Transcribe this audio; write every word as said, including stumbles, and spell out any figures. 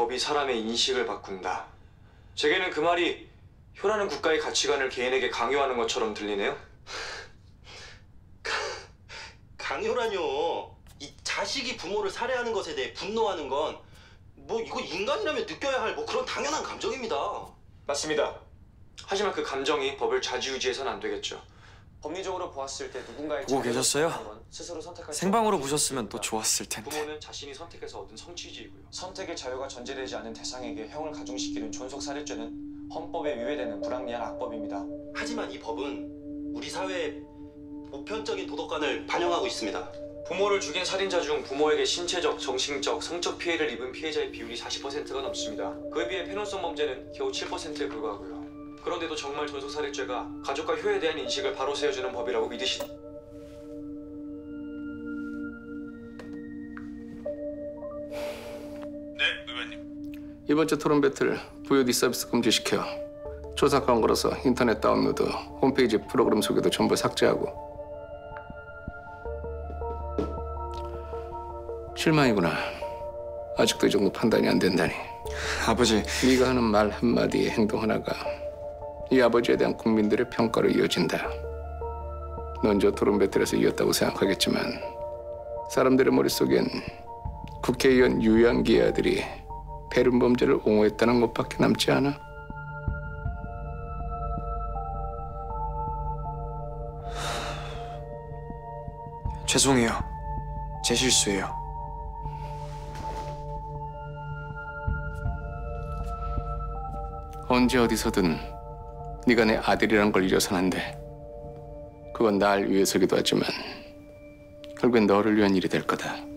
법이 사람의 인식을 바꾼다. 제게는 그 말이 효라는 국가의 가치관을 개인에게 강요하는 것처럼 들리네요. 강요라뇨. 이 자식이 부모를 살해하는 것에 대해 분노하는 건 뭐 이거 인간이라면 느껴야 할 뭐 그런 당연한 감정입니다. 맞습니다. 하지만 그 감정이 법을 좌지우지해서는 안 되겠죠. 법리적으로 보았을 때 누군가의 보고 계셨어요? 스스로 선택할 생방으로 보셨으면 또 좋았을 텐데. 부모는 자신이 선택해서 얻은 성취지이고요. 선택의 자유가 전제되지 않은 대상에게 형을 가중시키는 존속살인죄는 헌법에 위배되는 불합리한 악법입니다. 하지만 이 법은 우리 사회의 보편적인 도덕관을 반영하고 있습니다. 부모를 죽인 살인자 중 부모에게 신체적, 정신적, 성적 피해를 입은 피해자의 비율이 사십 퍼센트가 넘습니다. 그에 비해 패널성 범죄는 겨우 칠 퍼센트에 불과하고요. 그런데도 정말 존속살인죄가 가족과 효에 대한 인식을 바로 세워주는 법이라고 믿으시... 네, 의원님. 이번 주 토론 배틀 브이오디 서비스 금지시켜. 초사권 걸어서 인터넷 다운로드, 홈페이지 프로그램 소개도 전부 삭제하고. 실망이구나. 아직도 이 정도 판단이 안 된다니. 아버지... 네가 하는 말 한마디에 행동 하나가 이 아버지에 대한 국민들의 평가로 이어진다. 넌 저 토론 배틀에서 이겼다고 생각하겠지만 사람들의 머릿속엔 국회의원 유양기의 아들이 배륜범죄를 옹호했다는 것밖에 남지 않아. 죄송해요. 제 실수예요. 언제 어디서든 네가 내 아들이란 걸 잊어서는 안 돼. 그건 날 위해서기도 하지만 결국엔 너를 위한 일이 될 거다.